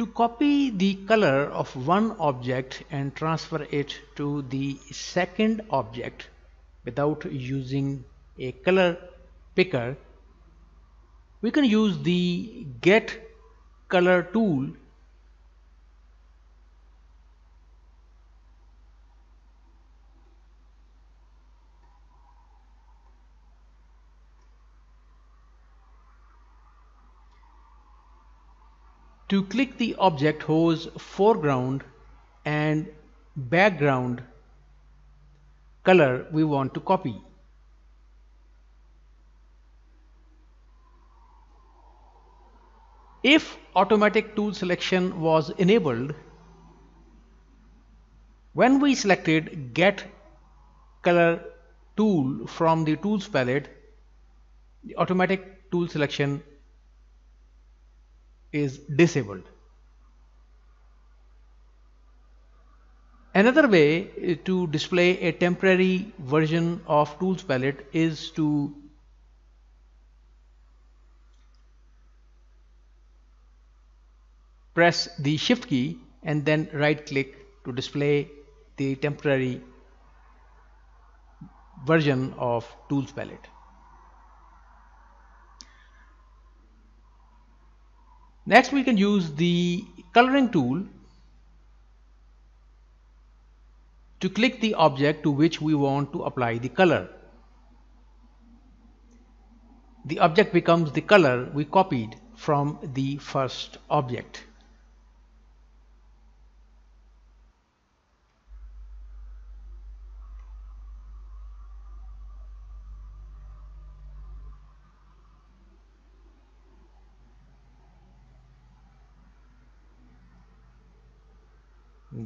to copy the color of one object and transfer it to the second object without using a color picker, we can use the Get Color tool to click the object whose foreground and background color we want to copy. If automatic tool selection was enabled, when we selected Get Color tool from the tools palette, the automatic tool selection is disabled. Another way to display a temporary version of tools palette is to press the shift key and then right click to display the temporary version of tools palette. Next, we can use the coloring tool to click the object to which we want to apply the color. The object becomes the color we copied from the first object.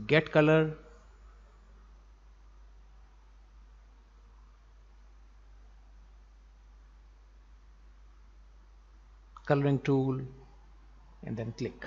Get Color, Coloring tool, and then click.